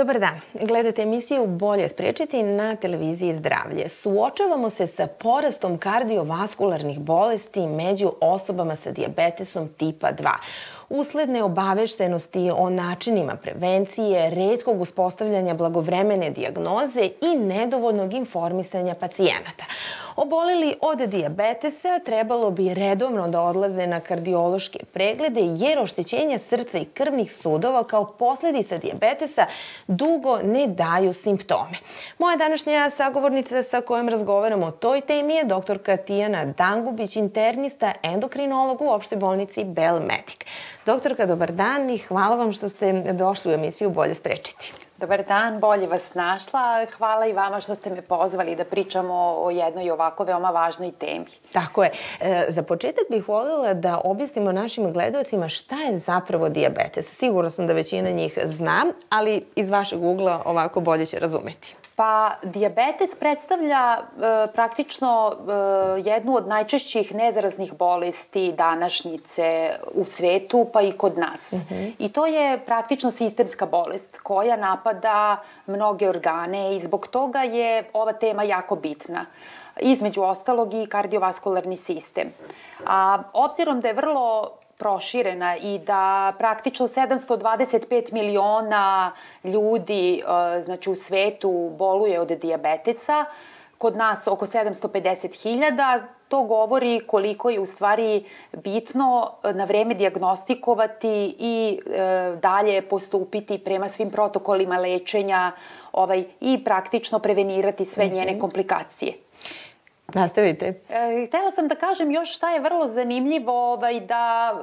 Dobar dan. Gledate emisiju Bolje spriječiti na televiziji Zdravlje. Suočavamo se sa porastom kardiovaskularnih bolesti među osobama sa dijabetesom tipa 2. Usled neobaveštenosti o načinima prevencije, retkog uspostavljanja blagovremene dijagnoze i nedovoljnog informisanja pacijenata. Oboleli od dijabetesa trebalo bi redovno da odlaze na kardiološke preglede jer oštećenja srca i krvnih sudova kao posljedica dijabetesa dugo ne daju simptome. Moja današnja sagovornica sa kojom razgovaramo o toj temi je doktorka Tijana Dangubić, internista, endokrinolog u opštoj bolnici Bel Medic. Doktorka, dobar dan i hvala vam što ste došli u emisiju Bolje spriječiti. Dobar dan, bolje vas našla. Hvala i vama što ste me pozvali da pričamo o jednoj ovako veoma važnoj temi. Tako je. Za početak bih voljela da objasnimo našim gledalcima šta je zapravo dijabetes. Sigurno sam da većina njih zna, ali iz vašeg ugla ovako bolje će razumeti. Pa, dijabetes predstavlja praktično jednu od najčešćih nezaraznih bolesti današnjice u svetu, pa i kod nas. I to je praktično sistemska bolest koja napada mnoge organe i zbog toga je ova tema jako bitna. Između ostalog i kardiovaskularni sistem. A obzirom da je vrlo proširena i da praktično 725 miliona ljudi u svetu boluje od dijabetesa, kod nas oko 750.000, to govori koliko je u stvari bitno na vreme dijagnostikovati i dalje postupiti prema svim protokolima lečenja i praktično prevenirati sve njene komplikacije. Nastavite. Htjela sam da kažem još šta je vrlo zanimljivo, da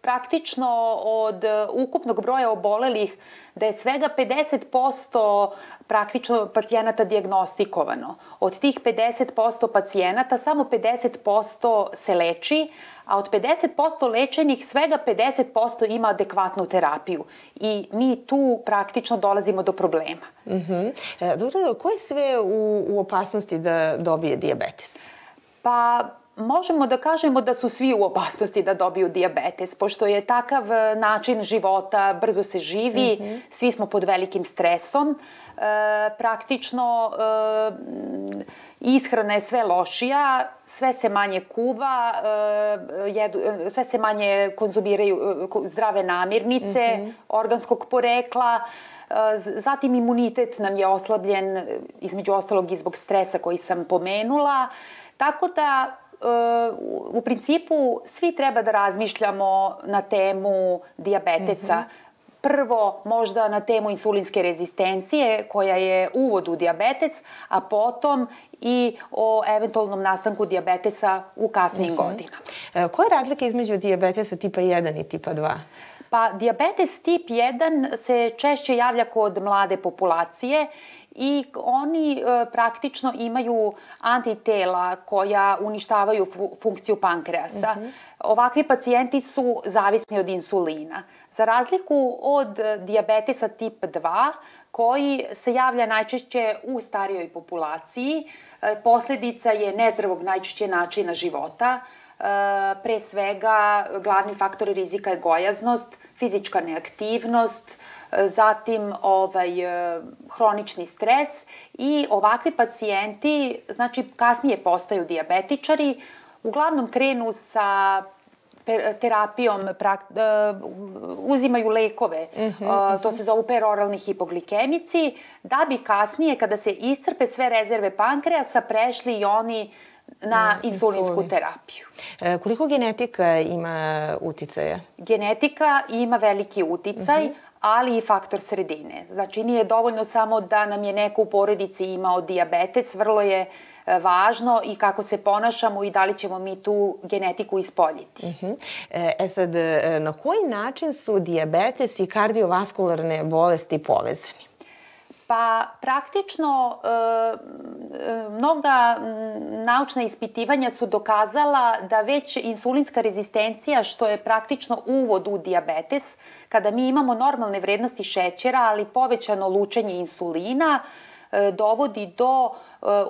praktično od ukupnog broja obolelih da je svega 50% praktično pacijenata dijagnostikovano. Od tih 50% pacijenata samo 50% se leči, a od 50% lečenih svega 50% ima adekvatnu terapiju. I mi tu praktično dolazimo do problema. Dobro, ko je sve u opasnosti da dobije dijabetes? Pa možemo da kažemo da su svi u opasnosti da dobiju dijabetes, pošto je takav način života, brzo se živi, svi smo pod velikim stresom, praktično ishrana je sve lošija, sve se manje kuva, sve se manje konzumiraju zdrave namirnice, organskog porekla, zatim imunitet nam je oslabljen, između ostalog i zbog stresa koji sam pomenula, tako da u principu svi treba da razmišljamo na temu dijabetesa. Prvo možda na temu insulinske rezistencije koja je uvod u dijabetes, a potom i o eventualnom nastanku dijabetesa u kasnijim godinama. Koja je razlika između dijabetesa tipa 1 i tipa 2? Pa dijabetes tip 1 se češće javlja kod mlade populacije i oni praktično imaju antitela koja uništavaju funkciju pankreasa. Ovakvi pacijenti su zavisni od insulina. Za razliku od dijabetesa tip 2, koji se javlja najčešće u starijoj populaciji, posljedica je nezdravog najčešće načina života. Pre svega, glavni faktor rizika je gojaznost, fizička neaktivnost, zatim hronični stres i ovakvi pacijenti kasnije postaju dijabetičari, uglavnom krenu sa terapijom, uzimaju lekove, to se zovu peroralni hipoglikemici, da bi kasnije kada se iscrpe sve rezerve pankreasa prešli i oni na insulinsku terapiju. Koliko genetika ima uticaja? Genetika ima veliki uticaj, ali i faktor sredine. Znači, nije dovoljno samo da nam je neko u porodici imao dijabetes, vrlo je važno i kako se ponašamo i da li ćemo mi tu genetiku ispoljiti. E sad, na koji način su dijabetes i kardiovaskularne bolesti povezani? Pa praktično mnoga naučna ispitivanja su dokazala da već insulinska rezistencija, što je praktično uvod u dijabetes, kada mi imamo normalne vrednosti šećera, ali povećano lučenje insulina, dovodi do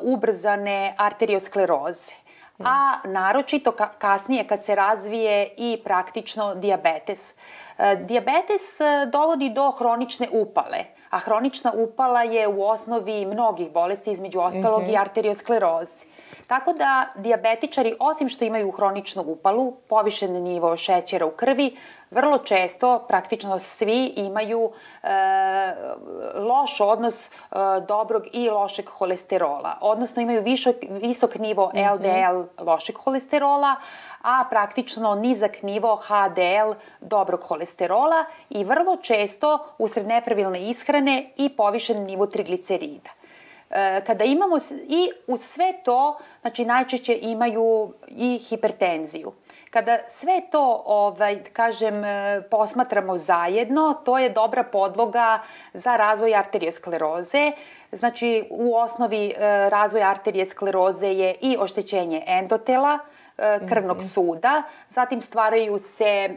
ubrzane arterioskleroze. A naročito kasnije kad se razvije i praktično dijabetes. Dijabetes dovodi do hronične upale. a hronična upala je u osnovi mnogih bolesti, između ostalog i arteriosklerozi. Tako da dijabetičari, osim što imaju hroničnu upalu, povišen nivo šećera u krvi, vrlo često, praktično svi imaju loš odnos dobrog i lošeg holesterola. Odnosno imaju visok nivo LDL lošeg holesterola, a praktično nizak nivo HDL dobrog holesterola i vrlo često usred nepravilne ishrane i povišen nivo triglicerida. Kada imamo i uz sve to, znači najčešće imaju i hipertenziju. Kada sve to, kažem, posmatramo zajedno, to je dobra podloga za razvoj arterioskleroze. Znači, u osnovi razvoja arterioskleroze je i oštećenje endotela, krvnog suda, zatim stvaraju se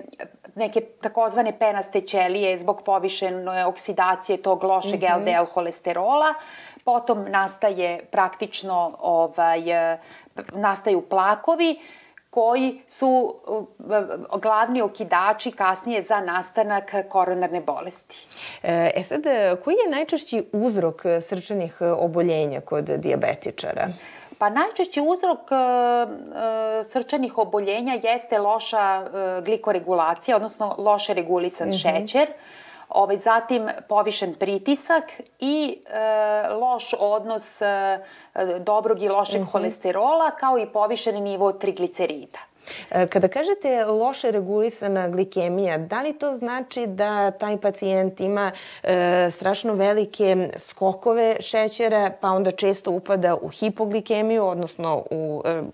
neke takozvane penaste ćelije zbog povišene oksidacije tog lošeg LDL holesterola, potom nastaje praktično nastaju plakovi koji su glavni okidači kasnije za nastanak koronarne bolesti. E sad, koji je najčešći uzrok srčanih oboljenja kod dijabetičara? Pa najčešći uzrok srčanih oboljenja jeste loša glikoregulacija, odnosno loše regulisan šećer, zatim povišen pritisak i loš odnos dobrog i lošeg holesterola, kao i povišen nivo triglicerida. Kada kažete loše regulisana glikemija, da li to znači da taj pacijent ima strašno velike skokove šećera, pa onda često upada u hipoglikemiju, odnosno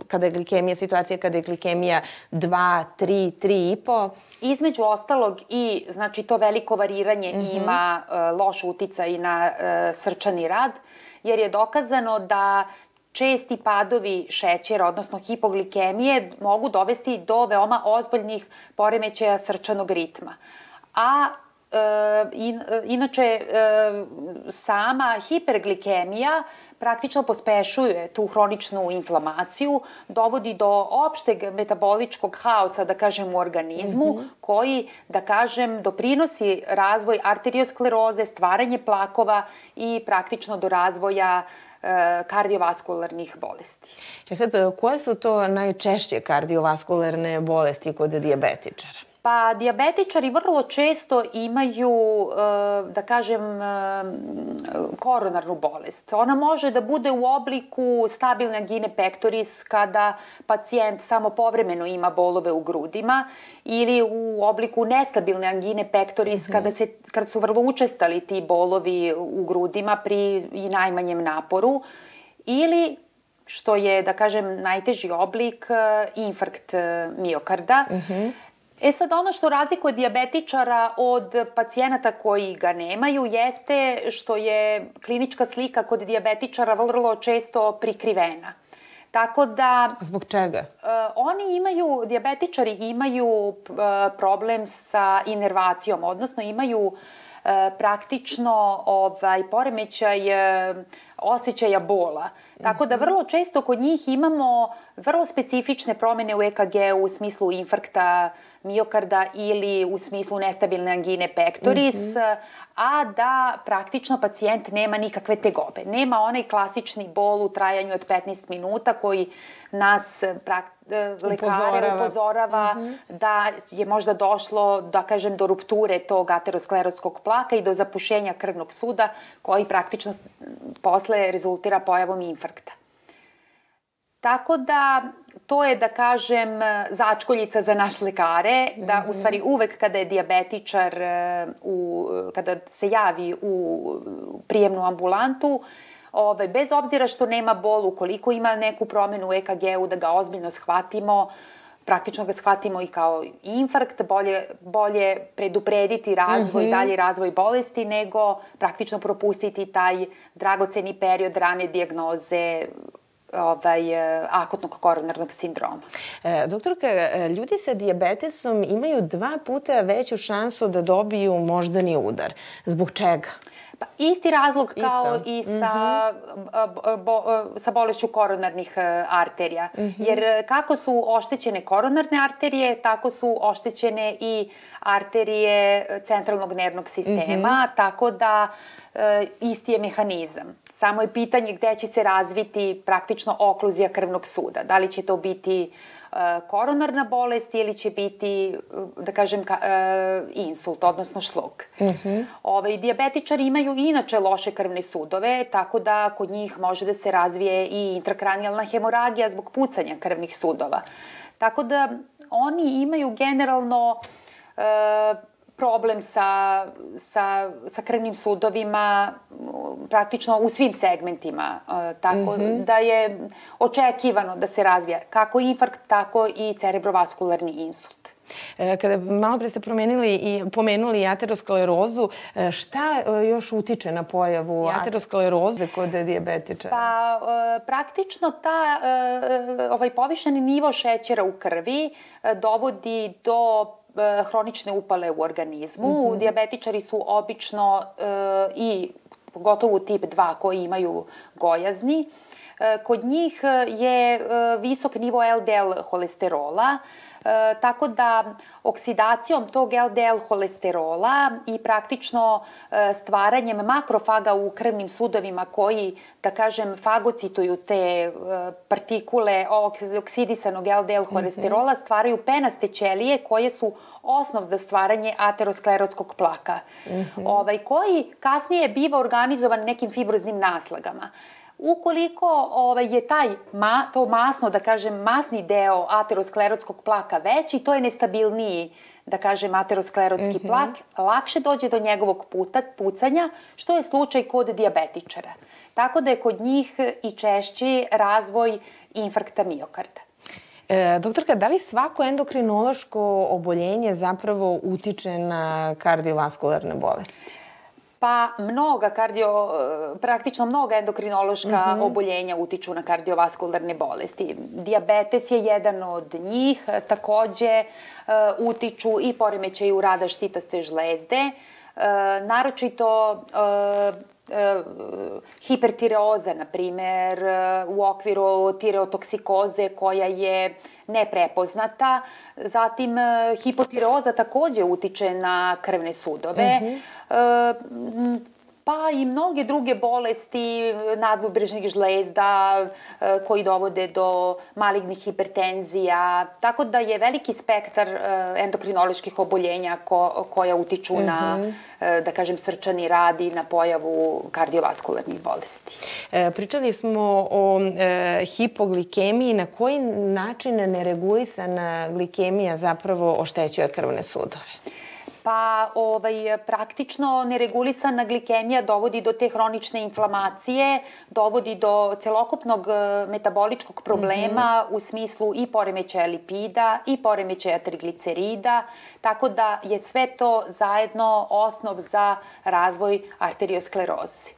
kada je glikemija, situacija kada je glikemija 2, 3, 3,5? Između ostalog i znači to veliko variranje ima loš uticaj na srčani rad, jer je dokazano da česti padovi šećera, odnosno hipoglikemije, mogu dovesti do veoma ozbiljnih poremećaja srčanog ritma. A inače, sama hiperglikemija praktično pospešuje tu hroničnu inflamaciju, dovodi do opšteg metaboličkog haosa, da kažem, u organizmu, koji, da kažem, doprinosi razvoj arterioskleroze, stvaranje plakova i praktično do razvoja kardiovaskularnih bolesti. E sad, koje su to najčešće kardiovaskularne bolesti kod dijabetičara? Pa, dijabetičari vrlo često imaju, da kažem, koronarnu bolest. Ona može da bude u obliku stabilne angine pectoris kada pacijent samo povremeno ima bolove u grudima ili u obliku nestabilne angine pectoris kada su vrlo učestali ti bolovi u grudima pri i najmanjem naporu ili, što je, da kažem, najteži oblik, infarkt miokarda. E sad, ono što razlikuje dijabetičara od pacijenata koji ga nemaju jeste što je klinička slika kod dijabetičara vrlo često prikrivena. Tako da... Zbog čega? Dijabetičari imaju problem sa inervacijom, odnosno imaju praktično poremećaj osjećaja bola. Tako da vrlo često kod njih imamo vrlo specifične promjene u EKG-u u smislu infarkta miokarda ili u smislu nestabilne angine pectoris, a da praktično pacijent nema nikakve tegobe. Nema onaj klasični bol u trajanju od 15 minuta koji nas lekare upozorava da je možda došlo, da kažem, do rupture tog aterosklerotskog plaka i do zapušenja krvnog suda koji praktično posle rezultira pojavom infarkta. Tako da to je, da kažem, začkoljica za naš lekare, da u stvari uvek kada je dijabetičar, kada se javi u prijemnu ambulantu, bez obzira što nema bol, ukoliko ima neku promjenu u EKG-u, da ga ozbiljno shvatimo, praktično ga shvatimo i kao infarkt, bolje preduprediti razvoj, dalji razvoj bolesti, nego praktično propustiti taj dragoceni period rane dijagnoze akutnog koronarnog sindroma. Doktorka, ljudi sa dijabetesom imaju 2 puta veću šansu da dobiju moždani udar. Zbog čega? Isti razlog kao i sa bolešću koronarnih arterija. Jer kako su oštećene koronarne arterije, tako su oštećene i arterije centralnog nervnog sistema, tako da isti je mehanizam. Samo je pitanje gde će se razviti praktično okluzija krvnog suda. Da li će to biti koronarna bolest ili će biti, da kažem, insult, odnosno šlog. Dijabetičari imaju inače loše krvne sudove, tako da kod njih može da se razvije i intrakranijalna hemoragija zbog pucanja krvnih sudova. Tako da oni imaju generalno problem sa krvnim sudovima praktično u svim segmentima, tako da je očekivano da se razvija kako infarkt, tako i cerebrovaskularni insult. Kada malo pre ste pomenuli aterosklerozu, šta još utiče na pojavu ateroskleroze kod dijabetičara? Pa praktično ovaj povišeni nivo šećera u krvi dovodi do hronične upale u organizmu. Dijabetičari su obično i pogotovo tip 2 koji imaju gojazni. Kod njih je visok nivo LDL holesterola, tako da oksidacijom tog LDL holesterola i praktično stvaranjem makrofaga u krvnim sudovima koji, da kažem, fagocituju te partikule oksidisanog LDL holesterola, stvaraju penaste ćelije koje su osnov za stvaranje aterosklerotskog plaka, koji kasnije biva organizovan nekim fibroznim naslagama. Ukoliko je taj masni deo aterosklerotskog plaka veći, to je nestabilniji, da kažem, aterosklerotski plak, lakše dođe do njegovog pucanja, što je slučaj kod dijabetičara. Tako da je kod njih i češći razvoj infarkta miokarda. Doktorka, da li svako endokrinološko oboljenje zapravo utiče na kardiovaskularne bolesti? Pa praktično mnoga endokrinološka oboljenja utiču na kardiovaskularne bolesti. Dijabetes je jedan od njih, takođe utiču i poremećaju rada štitaste žlezde, naročito hipertireoza, na primjer, u okviru tireotoksikoze koja je neprepoznata. Zatim, hipotireoza takođe utiče na krvne sudove, pa i mnoge druge bolesti nadbubrežnih žlezda koji dovode do malignih hipertenzija. Tako da je veliki spektar endokrinoloških oboljenja koja utiču na, da kažem, srčani rad i na pojavu kardiovaskularnih bolesti. Pričali smo o hipoglikemiji. Na koji način neregulisana glikemija zapravo oštećuje krvne sudove? Pa praktično neregulisana glikemija dovodi do te hronične inflamacije, dovodi do celokupnog metaboličkog problema u smislu i poremećaja lipida i poremećaja triglicerida, tako da je sve to zajedno osnov za razvoj arterioskleroze.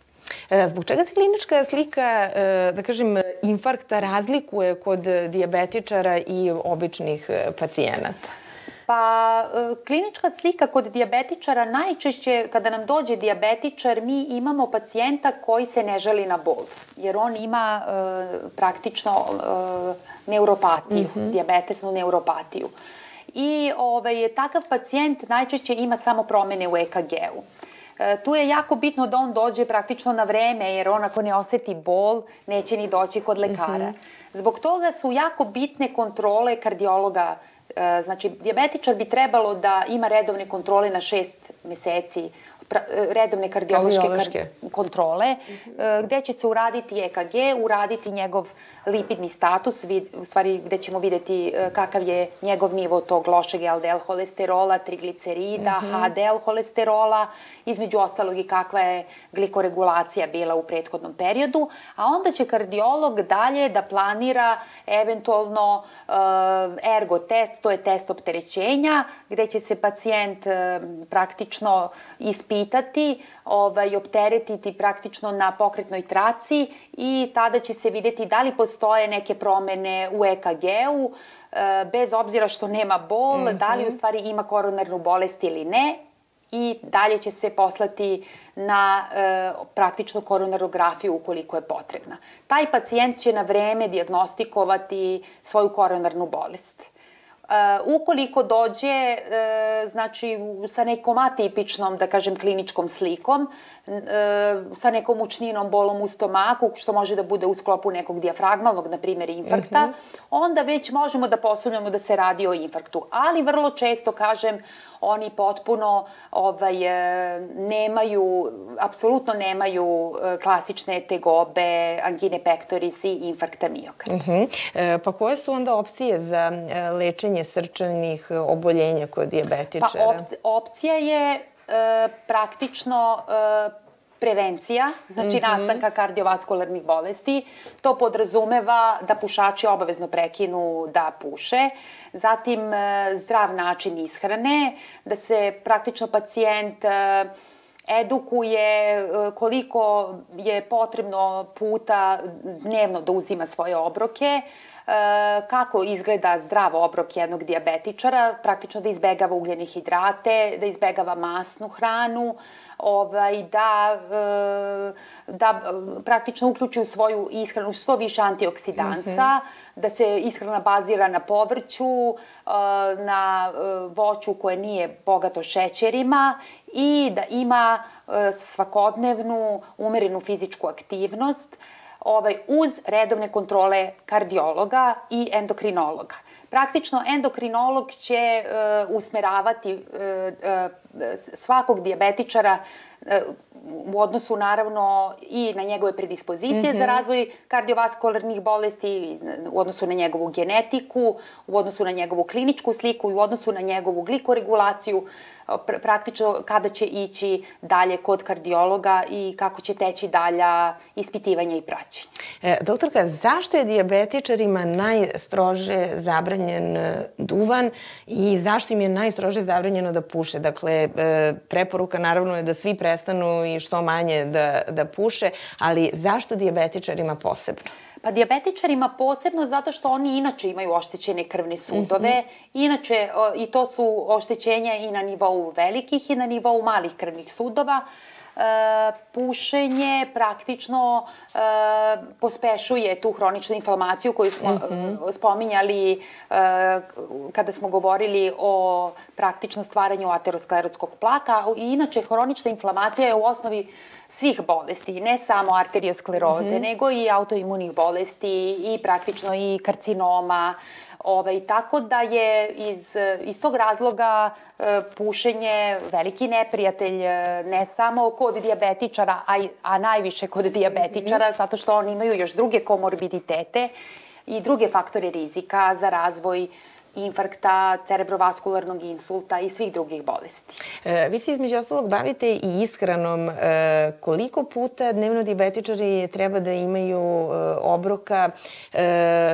Zbog čega se klinička slika, da kažem, infarkta razlikuje kod dijabetičara i običnih pacijenata? Pa klinička slika kod dijabetičara, najčešće kada nam dođe dijabetičar, mi imamo pacijenta koji se ne žali na bol, jer on ima praktično neuropatiju, dijabetesnu neuropatiju. I takav pacijent najčešće ima samo promene u EKG-u. Tu je jako bitno da on dođe praktično na vreme, jer on ako ne oseti bol, neće ni doći kod lekara. Zbog toga su jako bitne kontrole kardiologa. Znači, dijabetičar bi trebalo da ima redovne kontrole na 6 meseci, redovne kardiološke kontrole, gde će se uraditi EKG, uraditi njegov lipidni status, u stvari gde ćemo videti kakav je njegov nivo tog lošeg LDL holesterola, triglicerida, HDL holesterola, između ostalog i kakva je glikoregulacija bila u prethodnom periodu, a onda će kardiolog dalje da planira eventualno ergo test, to je test opterećenja, gde će se pacijent praktično ispitati, opteretiti praktično na pokretnoj traci i tada će se videti da li postoje neke promene u EKG-u, bez obzira što nema bol, da li u stvari ima koronarnu bolest ili ne, i dalje će se poslati na praktično koronarografiju ukoliko je potrebna. Taj pacijent će na vreme dijagnostikovati svoju koronarnu bolest. Ukoliko dođe znači sa nekom atipičnom, da kažem, kliničkom slikom, sa nekom mučninom, bolom u stomaku, što može da bude u sklopu nekog dijafragmalnog, na primjer, infarkta, onda već možemo da posumnjamo da se radi o infarktu. Ali vrlo često, kažem, oni potpuno nemaju, apsolutno nemaju klasične tegobe, angine pectoris i infarkta miokarda. Pa koje su onda opcije za lečenje srčanih oboljenja kod dijabetičara? Opcija je praktično prevencija, znači nastanka kardiovaskularnih bolesti. To podrazumeva da pušači obavezno prekinu da puše. Zatim zdrav način ishrane, da se praktično pacijent edukuje koliko je potrebno puta dnevno da uzima svoje obroke, kako izgleda zdrav obrok jednog dijabetičara, praktično da izbegava ugljene hidrate, da izbegava masnu hranu, da praktično uključi u svoju ishranu što više antioksidansa, da se ishrana bazira na povrću, na voću koje nije bogato šećerima i da ima svakodnevnu umerenu fizičku aktivnost uz redovne kontrole kardiologa i endokrinologa. Praktično, endokrinolog će usmeravati svakog dijabetičara u odnosu, naravno, i na njegove predispozicije za razvoj kardiovaskularnih bolesti, u odnosu na njegovu genetiku, u odnosu na njegovu kliničku sliku i u odnosu na njegovu glikoregulaciju, praktično kada će ići dalje kod kardiologa i kako će teći dalja ispitivanja i praćenja. Doktorka, zašto je dijabetičarima najstrože zabranjen duvan i zašto im je najstrože zabranjeno da puše? Dakle, preporuka naravno je da svi prestanu i što manje da puše, ali zašto dijabetičarima posebno? Pa dijabetičarima posebno zato što oni inače imaju oštećene krvne sudove, inače i to su oštećenja i na nivou velikih i na nivou malih krvnih sudova. Pušenje praktično pospešuje tu hroničnu inflamaciju koju smo spominjali kada smo govorili o praktično stvaranju aterosklerotskog plaka. I inače, hronična inflamacija je u osnovi svih bolesti, ne samo arterioskleroze, nego i autoimunih bolesti i praktično i karcinoma. Tako da je iz tog razloga pušenje veliki neprijatelj ne samo kod dijabetičara, a najviše kod dijabetičara, zato što oni imaju još druge komorbiditete i druge faktore rizika za razvoj infarkta, cerebrovaskularnog insulta i svih drugih bolesti. Vi se između ostalog bavite i ishranom. Koliko puta dnevno dijabetičari treba da imaju obroka,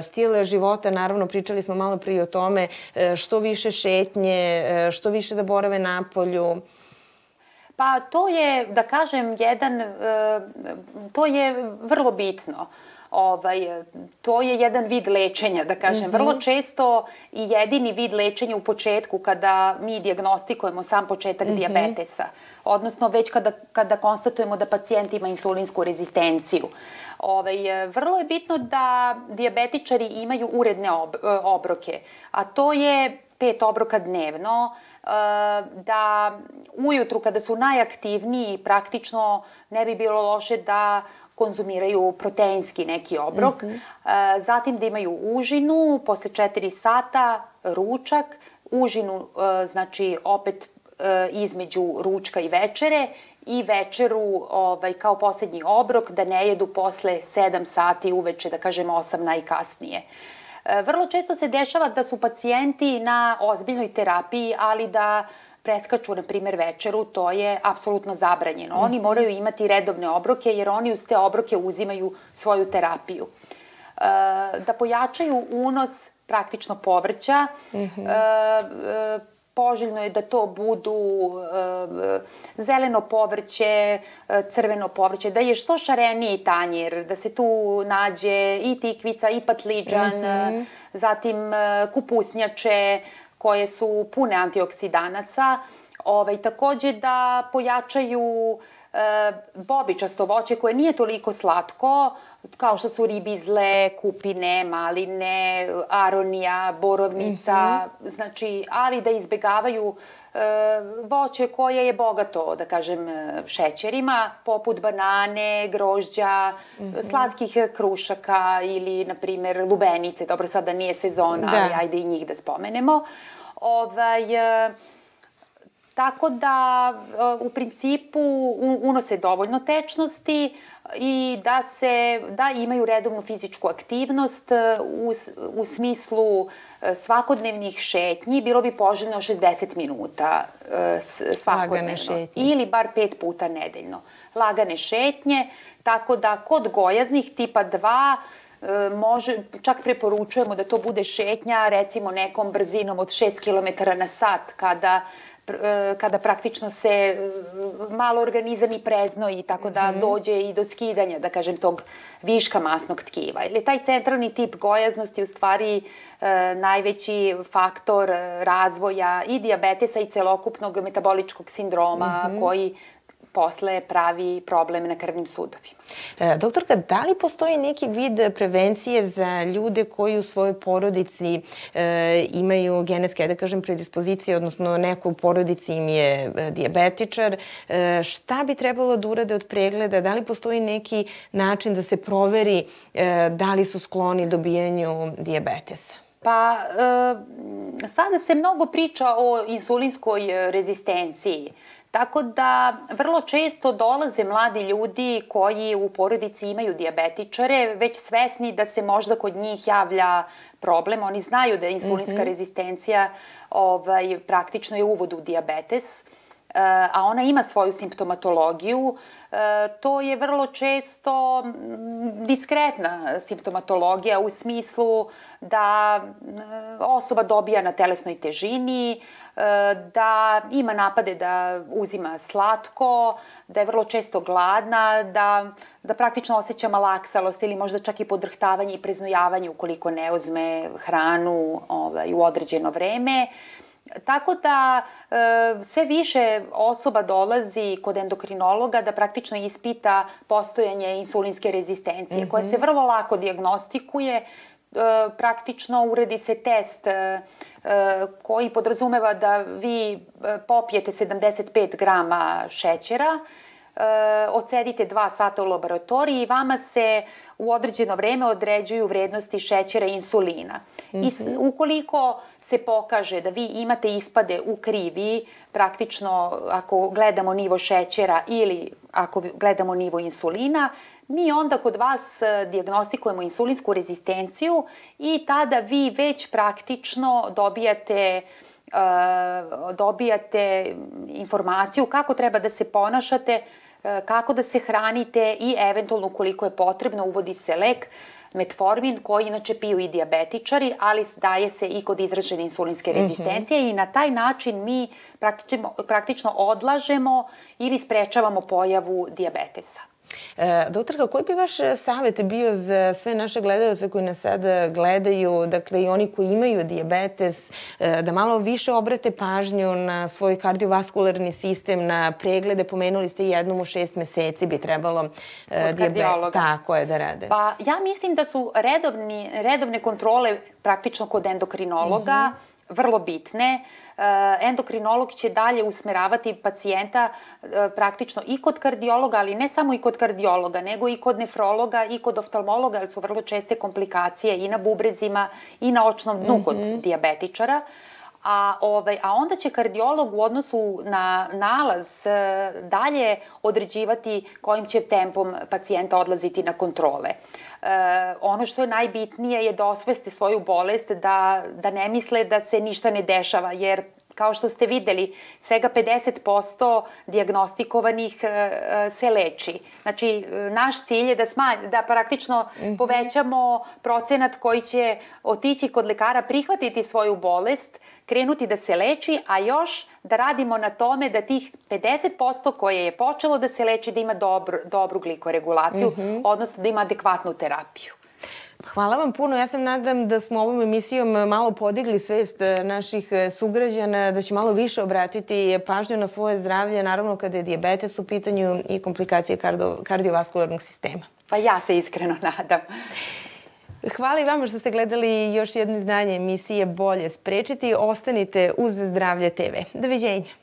stila života? Naravno, pričali smo malo prije o tome, što više šetnje, što više da borave na polju. Pa to je, da kažem, to je vrlo bitno. To je jedan vid lečenja, da kažem. Vrlo često i jedini vid lečenja u početku kada mi dijagnostikujemo sam početak dijabetesa, odnosno već kada konstatujemo da pacijent ima insulinsku rezistenciju. Vrlo je bitno da dijabetičari imaju uredne obroke, a to je 5 obroka dnevno, da ujutru kada su najaktivniji praktično ne bi bilo loše da konzumiraju proteinski neki obrok, zatim da imaju užinu posle 4 sata, ručak, užinu znači opet između ručka i večere i večeru kao posljednji obrok, da ne jedu posle 7 sati uveče, da kažemo 8 najkasnije. Vrlo često se dešava da su pacijenti na ozbiljnoj terapiji, ali da preskaču, na primjer, večeru, to je apsolutno zabranjeno. Oni moraju imati redovne obroke jer oni uz te obroke uzimaju svoju terapiju. Da pojačaju unos praktično povrća, poželjno je da to budu zeleno povrće, crveno povrće, da je što šareniji tanjir, da se tu nađe i tikvica i patlidžan, zatim kupusnjače koje su pune antioksidanaca. Također da pojačaju bobičasto voće koje nije toliko slatko, kao što su ribizle, kupine, maline, aronija, borovnica, znači, ali da izbegavaju voće koje je bogato, da kažem, šećerima, poput banane, grožđa, slatkih krušaka ili, na primjer, lubenice. Dobro, sada nije sezona, ali ajde i njih da spomenemo. Tako da, u principu, unose dovoljno tečnosti i da imaju redovnu fizičku aktivnost u smislu svakodnevnih šetnji. Bilo bi poželjno 60 minuta svakodnevno ili bar 5 puta nedeljno. Lagane šetnje, tako da kod gojaznih tipa 2 čak preporučujemo da to bude šetnja recimo nekom brzinom od 6 km/h kada praktično se malo organizam i preznoji, tako da dođe i do skidanja, da kažem, tog viška masnog tkiva. Taj centralni tip gojaznosti je u stvari najveći faktor razvoja i dijabetesa i celokupnog metaboličkog sindroma koji posle pravi problem na krvnim sudovima. Doktorka, da li postoji neki vid prevencije za ljude koji u svojoj porodici imaju genetske, da kažem, predispozicije, odnosno neko u porodici im je dijabetičar? Šta bi trebalo da urade od pregleda? Da li postoji neki način da se proveri da li su skloni dobijanju dijabetesa? Pa, sada se mnogo priča o insulinskoj rezistenciji. Tako da vrlo često dolaze mladi ljudi koji u porodici imaju dijabetičare, već svesni da se možda kod njih javlja problem. Oni znaju da insulinska rezistencija praktično je uvod u dijabetes, a ona ima svoju simptomatologiju. To je vrlo često diskretna simptomatologija u smislu da osoba dobija na telesnoj težini, da ima napade da uzima slatko, da je vrlo često gladna, da praktično osjeća malaksalost ili možda čak i podrhtavanje i preznojavanje ukoliko ne uzme hranu u određeno vreme. Tako da sve više osoba dolazi kod endokrinologa da praktično ispita postojanje insulinske rezistencije koja se vrlo lako dijagnostikuje. Praktično uradi se test koji podrazumeva da vi popijete 75 grama šećera, odsedite 2 sata u laboratoriji i vama se u određeno vreme određuju vrednosti šećera i insulina. I ukoliko se pokaže da vi imate ispade u krivi, praktično ako gledamo nivo šećera ili ako gledamo nivo insulina, mi onda kod vas dijagnostikujemo insulinsku rezistenciju i tada vi već praktično dobijate informaciju kako treba da se ponašate, kako da se hranite i eventualno koliko je potrebno uvodi se lek metformin koji inače piju i dijabetičari, ali daje se i kod izražene insulinske rezistencije i na taj način mi praktično odlažemo ili sprečavamo pojavu dijabetesa. Doktorka, koji bi vaš savjet bio za sve naše gledalce koji nas sada gledaju, dakle i oni koji imaju dijabetes, da malo više obrate pažnju na svoj kardiovaskularni sistem, na preglede? Pomenuli ste jednom u 6 meseci bi trebalo da rade. Pa ja mislim da su redovne kontrole praktično kod endokrinologa vrlo bitne. Endokrinolog će dalje usmeravati pacijenta praktično i kod kardiologa, ali ne samo i kod kardiologa, nego i kod nefrologa i kod oftalmologa, jer su vrlo česte komplikacije i na bubrezima i na očnom dnu kod dijabetičara. A onda će kardiolog u odnosu na nalaz dalje određivati kojim će tempom pacijenta odlaziti na kontrole. Ono što je najbitnije je da osveste svoju bolest, da ne misle da se ništa ne dešava, jer kao što ste videli, svega 50% dijagnostikovanih se leči. Znači, naš cilj je da praktično povećamo procenat koji će otići kod lekara, prihvatiti svoju bolest, krenuti da se leči, a još da radimo na tome da tih 50% koje je počelo da se leči, da ima dobru glikoregulaciju, odnosno da ima adekvatnu terapiju. Hvala vam puno. Ja se nadam da smo ovom emisijom malo podigli svest naših sugrađana, da će malo više obratiti pažnju na svoje zdravlje, naravno kada je dijabetes u pitanju i komplikacije kardiovaskularnog sistema. Pa ja se iskreno nadam. Hvala i vama što ste gledali još jedno izdanje emisije Bolje sprečiti. Ostanite uz Zdravlje TV. Doviđenja.